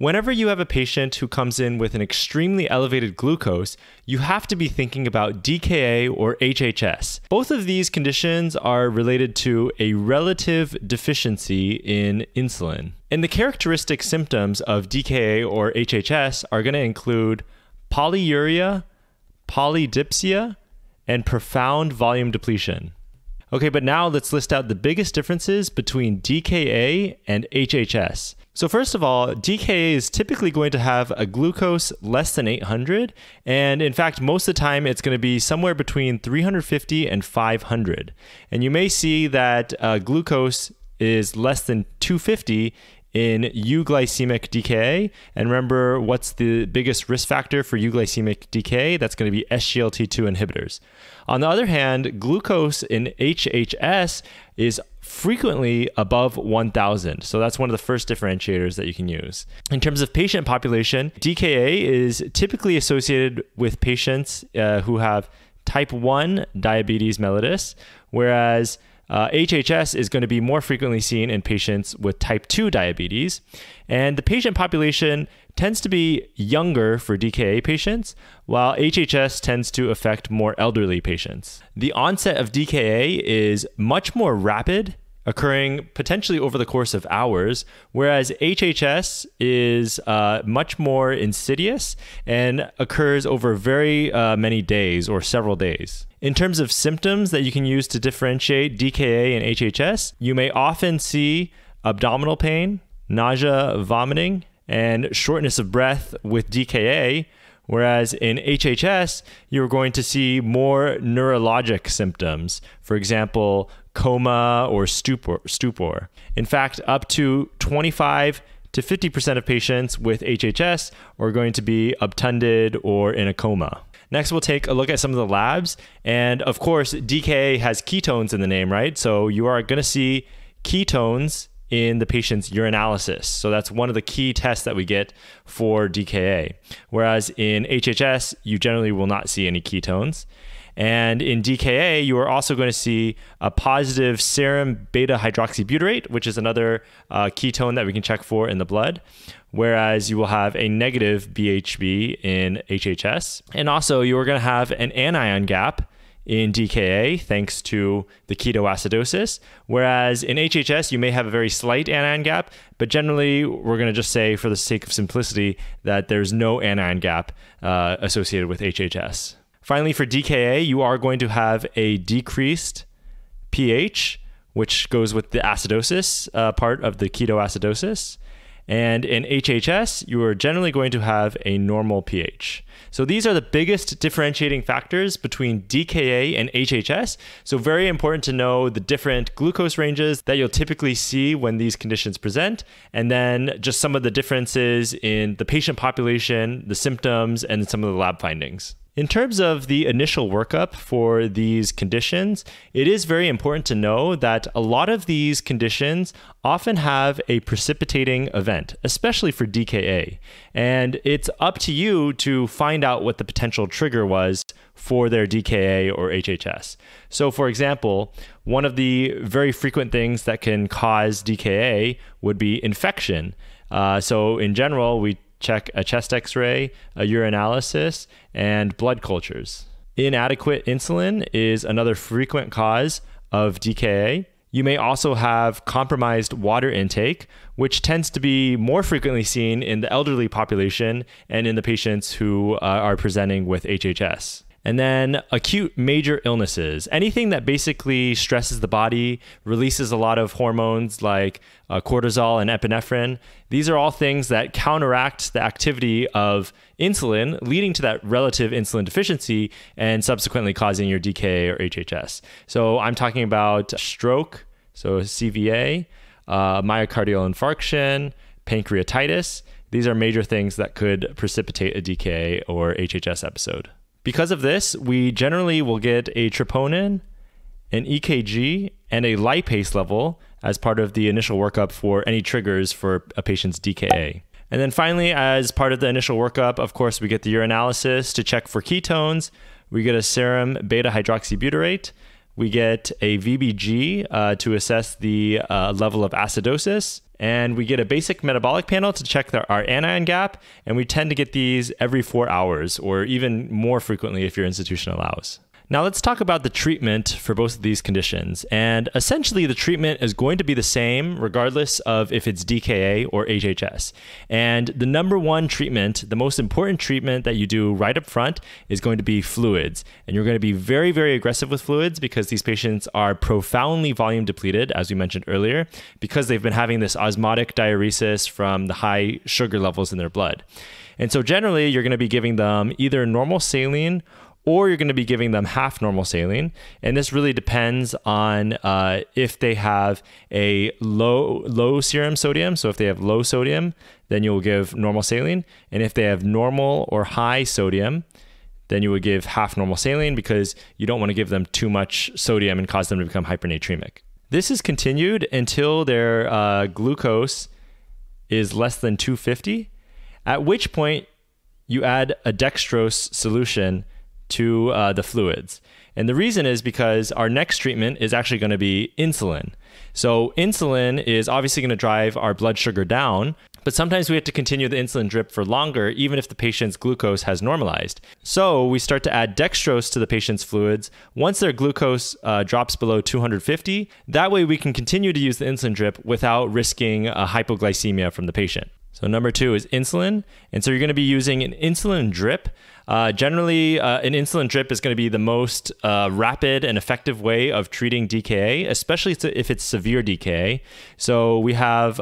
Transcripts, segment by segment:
Whenever you have a patient who comes in with an extremely elevated glucose, you have to be thinking about DKA or HHS. Both of these conditions are related to a relative deficiency in insulin. And the characteristic symptoms of DKA or HHS are going to include polyuria, polydipsia, and profound volume depletion. Okay, but now let's list out the biggest differences between DKA and HHS. So first of all, DKA is typically going to have a glucose less than 800, and in fact, most of the time it's going to be somewhere between 350 and 500. And you may see that glucose is less than 250 in euglycemic DKA. And remember, what's the biggest risk factor for euglycemic DKA? That's going to be SGLT2 inhibitors. On the other hand, glucose in HHS is frequently above 1,000. So that's one of the first differentiators that you can use. In terms of patient population, DKA is typically associated with patients who have type 1 diabetes mellitus, whereas HHS is going to be more frequently seen in patients with type 2 diabetes. And the patient population tends to be younger for DKA patients, while HHS tends to affect more elderly patients. The onset of DKA is much more rapid, occurring potentially over the course of hours, whereas HHS is much more insidious and occurs over very many days or several days. In terms of symptoms that you can use to differentiate DKA and HHS, you may often see abdominal pain, nausea, vomiting, and shortness of breath with DKA, whereas in HHS, you're going to see more neurologic symptoms, for example, coma or stupor. In fact, up to 25 to 50% of patients with HHS are going to be obtunded or in a coma. Next, we'll take a look at some of the labs. And of course, DKA has ketones in the name, right? So you are gonna see ketones in the patient's urinalysis. So that's one of the key tests that we get for DKA. Whereas in HHS, you generally will not see any ketones. And in DKA, you are also going to see a positive serum beta-hydroxybutyrate, which is another ketone that we can check for in the blood, whereas you will have a negative BHB in HHS. And also, you are going to have an anion gap in DKA, thanks to the ketoacidosis, whereas in HHS, you may have a very slight anion gap, but generally, we're gonna just say, for the sake of simplicity, that there's no anion gap associated with HHS. Finally, for DKA, you are going to have a decreased pH, which goes with the acidosis part of the ketoacidosis. And in HHS, you are generally going to have a normal pH. So these are the biggest differentiating factors between DKA and HHS. So very important to know the different glucose ranges that you'll typically see when these conditions present, and then just some of the differences in the patient population, the symptoms, and some of the lab findings. In terms of the initial workup for these conditions, it is very important to know that a lot of these conditions often have a precipitating event, especially for DKA. And it's up to you to find out what the potential trigger was for their DKA or HHS. So for example, one of the very frequent things that can cause DKA would be infection. So in general, we check a chest x-ray, a urinalysis, and blood cultures. Inadequate insulin is another frequent cause of DKA. You may also have compromised water intake, which tends to be more frequently seen in the elderly population and in the patients who are presenting with HHS. And then acute major illnesses, anything that basically stresses the body, releases a lot of hormones like cortisol and epinephrine. These are all things that counteract the activity of insulin, leading to that relative insulin deficiency and subsequently causing your DKA or HHS. So I'm talking about stroke, so CVA, myocardial infarction, pancreatitis. These are major things that could precipitate a DKA or HHS episode. Because of this, we generally will get a troponin, an EKG, and a lipase level as part of the initial workup for any triggers for a patient's DKA. And then finally, as part of the initial workup, of course, we get the urinalysis to check for ketones. We get a serum beta-hydroxybutyrate. We get a VBG to assess the level of acidosis. and we get a basic metabolic panel to check our anion gap, and we tend to get these every 4 hours or even more frequently if your institution allows. Now let's talk about the treatment for both of these conditions. And essentially the treatment is going to be the same regardless of if it's DKA or HHS. And the number one treatment, the most important treatment that you do right up front is going to be fluids. And you're going to be very, very aggressive with fluids because these patients are profoundly volume depleted, as we mentioned earlier, because they've been having this osmotic diuresis from the high sugar levels in their blood. And so generally you're going to be giving them either normal saline or you're going to be giving them half normal saline. And this really depends on if they have a low serum sodium. So if they have low sodium, then you will give normal saline. And if they have normal or high sodium, then you would give half normal saline because you don't want to give them too much sodium and cause them to become hypernatremic. This is continued until their glucose is less than 250, at which point you add a dextrose solution to the fluids. And the reason is because our next treatment is actually going to be insulin. So insulin is obviously going to drive our blood sugar down, but sometimes we have to continue the insulin drip for longer, even if the patient's glucose has normalized. So we start to add dextrose to the patient's fluids. Once their glucose drops below 250, that way we can continue to use the insulin drip without risking hypoglycemia from the patient. So number two is insulin. And so you're going to be using an insulin drip. Generally, an insulin drip is going to be the most rapid and effective way of treating DKA, especially if it's severe DKA. So we have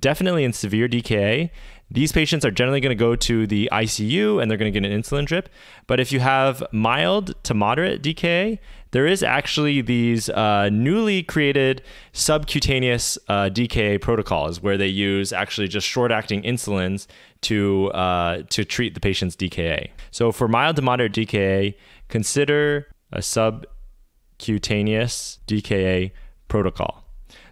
definitely in severe DKA, these patients are generally going to go to the ICU and they're going to get an insulin drip. But if you have mild to moderate DKA, there is actually these newly created subcutaneous DKA protocols where they use actually just short-acting insulins to treat the patient's DKA. So for mild to moderate DKA, consider a subcutaneous DKA protocol.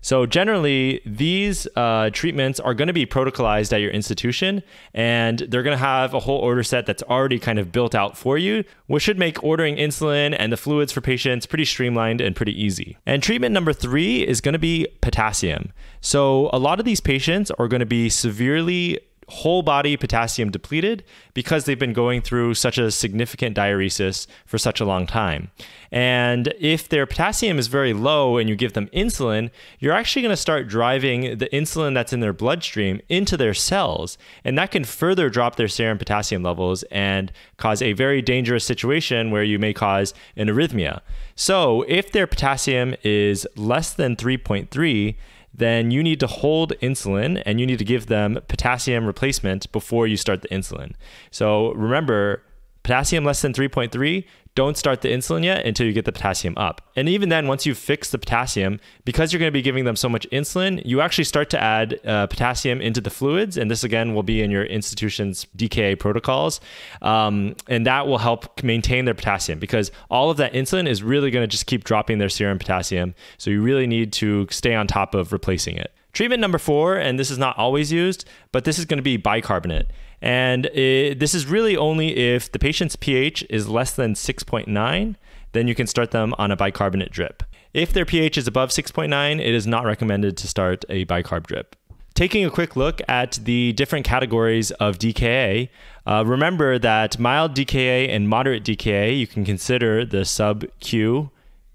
So generally, these treatments are going to be protocolized at your institution, and they're going to have a whole order set that's already kind of built out for you, which should make ordering insulin and the fluids for patients pretty streamlined and pretty easy. And treatment number three is going to be potassium. So a lot of these patients are going to be severely whole body potassium depleted because they've been going through such a significant diuresis for such a long time. And if their potassium is very low and you give them insulin, you're actually going to start driving the insulin that's in their bloodstream into their cells. And that can further drop their serum potassium levels and cause a very dangerous situation where you may cause an arrhythmia. So if their potassium is less than 3.3, then you need to hold insulin and you need to give them potassium replacement before you start the insulin. So remember, potassium less than 3.3, don't start the insulin yet until you get the potassium up. And even then, once you fix the potassium, because you're going to be giving them so much insulin, you actually start to add potassium into the fluids. And this again will be in your institution's DKA protocols. And that will help maintain their potassium because all of that insulin is really going to just keep dropping their serum potassium. So you really need to stay on top of replacing it. Treatment number four, and this is not always used, but this is going to be bicarbonate. And this is really only if the patient's pH is less than 6.9, then you can start them on a bicarbonate drip. If their pH is above 6.9, it is not recommended to start a bicarb drip. Taking a quick look at the different categories of DKA, remember that mild DKA and moderate DKA, you can consider the sub-Q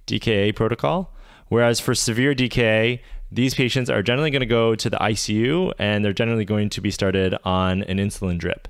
DKA protocol, whereas for severe DKA, these patients are generally going to go to the ICU and they're generally going to be started on an insulin drip.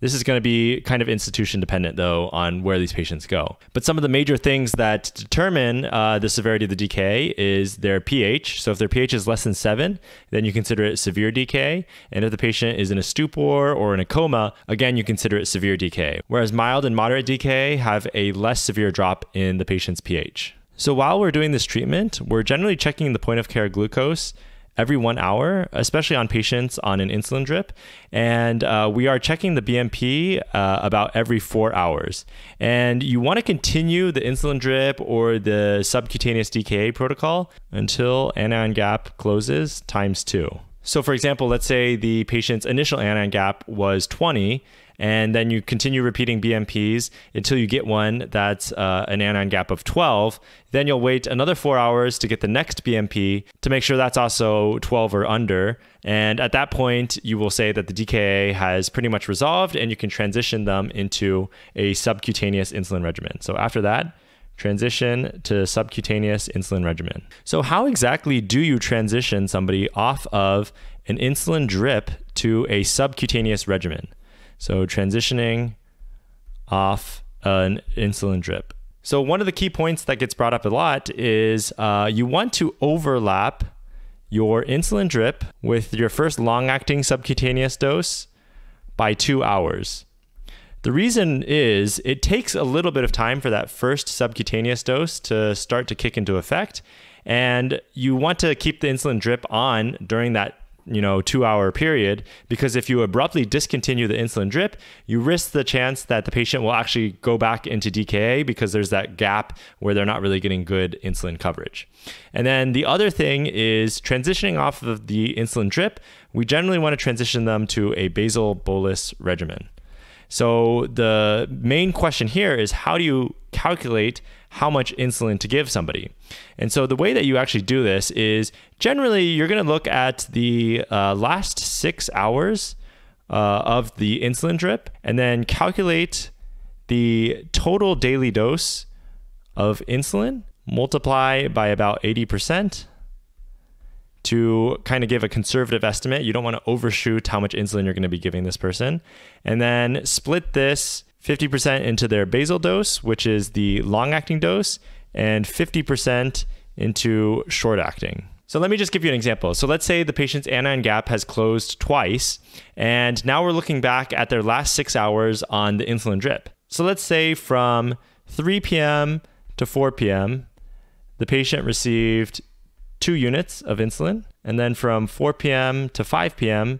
This is going to be kind of institution dependent though on where these patients go. But some of the major things that determine the severity of the DKA is their pH. So if their pH is less than 7, then you consider it severe DKA. And if the patient is in a stupor or in a coma, again, you consider it severe DKA. Whereas mild and moderate DKA have a less severe drop in the patient's pH. So while we're doing this treatment, we're generally checking the point of care glucose every 1 hour, especially on patients on an insulin drip. And we are checking the BMP about every 4 hours. And you want to continue the insulin drip or the subcutaneous DKA protocol until anion gap closes times 2. So for example, let's say the patient's initial anion gap was 20, and then you continue repeating BMPs until you get one that's an anion gap of 12. Then you'll wait another 4 hours to get the next BMP to make sure that's also 12 or under. And at that point, you will say that the DKA has pretty much resolved and you can transition them into a subcutaneous insulin regimen. So after that, transition to subcutaneous insulin regimen. So how exactly do you transition somebody off of an insulin drip to a subcutaneous regimen? So transitioning off an insulin drip. So one of the key points that gets brought up a lot is you want to overlap your insulin drip with your first long-acting subcutaneous dose by 2 hours. The reason is it takes a little bit of time for that first subcutaneous dose to start to kick into effect, and you want to keep the insulin drip on during that 2 hour period, because if you abruptly discontinue the insulin drip, you risk the chance that the patient will actually go back into DKA because there's that gap where they're not really getting good insulin coverage. And then the other thing is transitioning off of the insulin drip, we generally want to transition them to a basal bolus regimen. So the main question here is, how do you calculate how much insulin to give somebody? And so the way that you actually do this is generally you're going to look at the last 6 hours of the insulin drip and then calculate the total daily dose of insulin, multiply by about 80%. To kind of give a conservative estimate. You don't want to overshoot how much insulin you're going to be giving this person. And then split this 50% into their basal dose, which is the long-acting dose, and 50% into short-acting. So let me just give you an example. So let's say the patient's anion gap has closed twice, and now we're looking back at their last 6 hours on the insulin drip. So let's say from 3 p.m. to 4 p.m., the patient received 2 units of insulin, and then from 4 p.m. to 5 p.m.,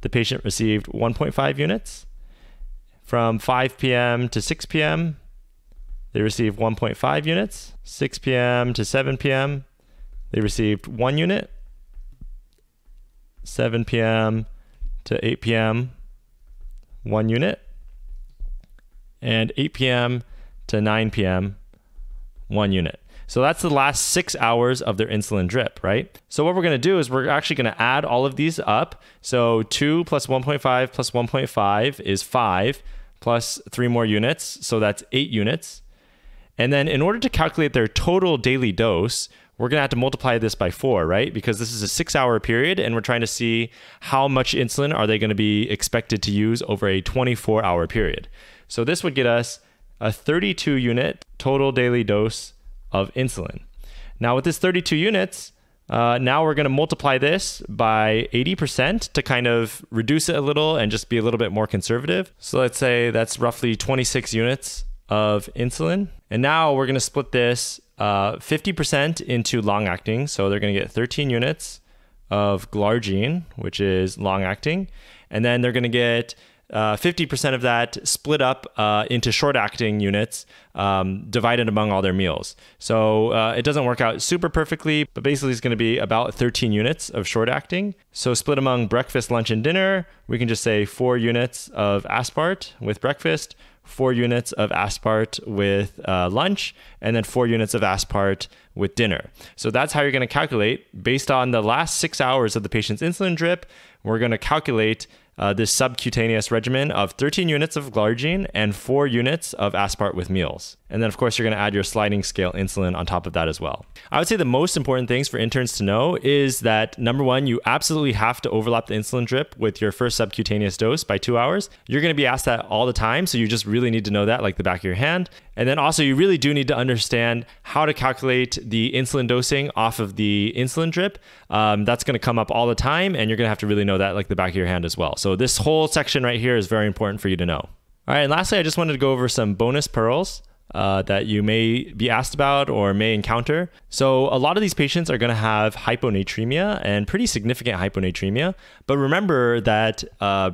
the patient received 1.5 units. From 5 p.m. to 6 p.m., they received 1.5 units. 6 p.m. to 7 p.m., they received 1 unit. 7 p.m. to 8 p.m., 1 unit. And 8 p.m. to 9 p.m., 1 unit. So that's the last 6 hours of their insulin drip, right? So what we're gonna do is we're actually gonna add all of these up. So 2 plus 1.5 plus 1.5 is 5, plus 3 more units, so that's 8 units. And then in order to calculate their total daily dose, we're gonna have to multiply this by 4, right? Because this is a 6 hour period and we're trying to see how much insulin are they gonna be expected to use over a 24-hour period. So this would get us a 32 unit total daily dose of insulin. Now with this 32 units, now we're going to multiply this by 80% to kind of reduce it a little and just be a little bit more conservative. So let's say that's roughly 26 units of insulin. And now we're going to split this 50% into long-acting. So they're going to get 13 units of glargine, which is long-acting. And then they're going to get 50% of that split up into short-acting units, divided among all their meals. So it doesn't work out super perfectly, but basically it's going to be about 13 units of short-acting. So split among breakfast, lunch, and dinner, we can just say 4 units of aspart with breakfast, 4 units of aspart with lunch, and then 4 units of aspart with dinner. So that's how you're going to calculate, based on the last 6 hours of the patient's insulin drip, we're going to calculate this subcutaneous regimen of 13 units of glargine and 4 units of aspart with meals. And then of course you're going to add your sliding scale insulin on top of that as well. I would say the most important things for interns to know is that, number one, you absolutely have to overlap the insulin drip with your first subcutaneous dose by 2 hours. You're going to be asked that all the time, so you just really need to know that like the back of your hand. And then also you really do need to understand how to calculate the insulin dosing off of the insulin drip. That's going to come up all the time, and you're going to have to really know that like the back of your hand as well. So this whole section right here is very important for you to know. All right, and lastly, I just wanted to go over some bonus pearls that you may be asked about or may encounter. So a lot of these patients are going to have hyponatremia, and pretty significant hyponatremia. But remember that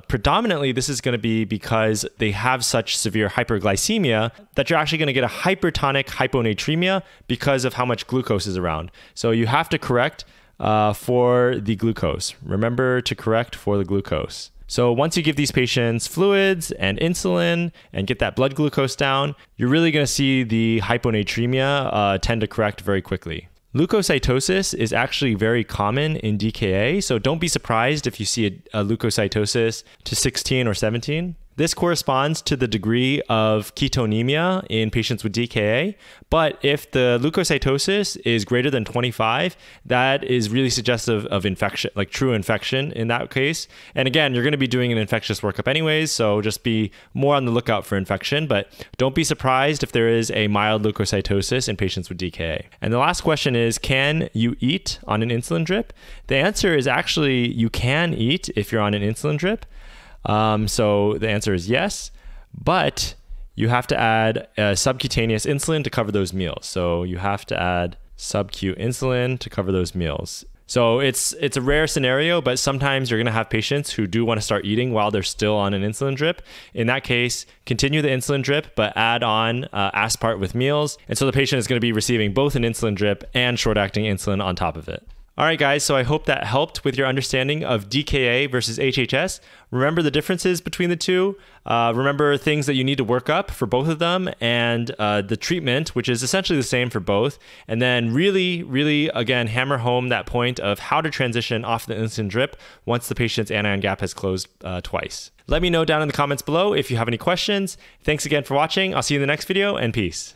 predominantly this is going to be because they have such severe hyperglycemia that you're actually going to get a hypertonic hyponatremia because of how much glucose is around. So you have to correct for the glucose. Remember to correct for the glucose. So once you give these patients fluids and insulin and get that blood glucose down, you're really going to see the hyponatremia tend to correct very quickly. Leukocytosis is actually very common in DKA, so don't be surprised if you see a leukocytosis to 16 or 17. This corresponds to the degree of ketonemia in patients with DKA, but if the leukocytosis is greater than 25, that is really suggestive of infection, like true infection in that case. And again, you're going to be doing an infectious workup anyways, so just be more on the lookout for infection, but don't be surprised if there is a mild leukocytosis in patients with DKA. And the last question is, can you eat on an insulin drip? The answer is actually you can eat if you're on an insulin drip. So the answer is yes, but you have to add subcutaneous insulin to cover those meals. So you have to add subcu insulin to cover those meals. So it's a rare scenario, but sometimes you're going to have patients who do want to start eating while they're still on an insulin drip. In that case, continue the insulin drip, but add on aspart with meals. And so the patient is going to be receiving both an insulin drip and short-acting insulin on top of it. All right, guys, so I hope that helped with your understanding of DKA versus HHS. Remember the differences between the two. Remember things that you need to work up for both of them, and the treatment, which is essentially the same for both. And then really, really, again, hammer home that point of how to transition off the insulin drip once the patient's anion gap has closed twice. Let me know down in the comments below if you have any questions. Thanks again for watching. I'll see you in the next video, and peace.